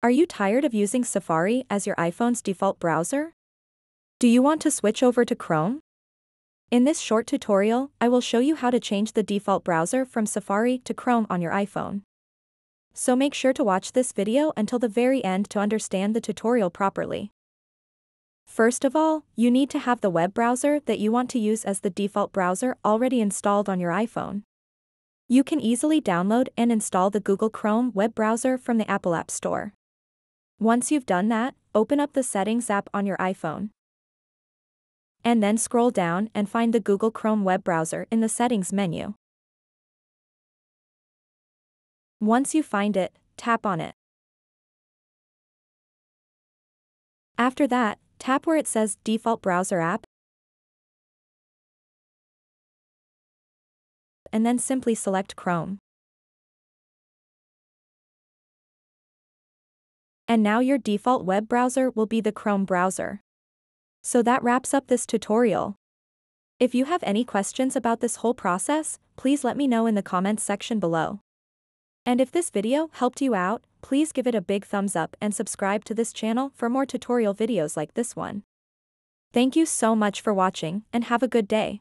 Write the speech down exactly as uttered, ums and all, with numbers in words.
Are you tired of using Safari as your iPhone's default browser? Do you want to switch over to Chrome? In this short tutorial, I will show you how to change the default browser from Safari to Chrome on your iPhone. So make sure to watch this video until the very end to understand the tutorial properly. First of all, you need to have the web browser that you want to use as the default browser already installed on your iPhone. You can easily download and install the Google Chrome web browser from the Apple App Store. Once you've done that, open up the Settings app on your iPhone. And then scroll down and find the Google Chrome web browser in the Settings menu. Once you find it, tap on it. After that, tap where it says Default Browser App, and then simply select Chrome. And now your default web browser will be the Chrome browser. So that wraps up this tutorial. If you have any questions about this whole process, please let me know in the comments section below. And if this video helped you out, please give it a big thumbs up and subscribe to this channel for more tutorial videos like this one. Thank you so much for watching and have a good day.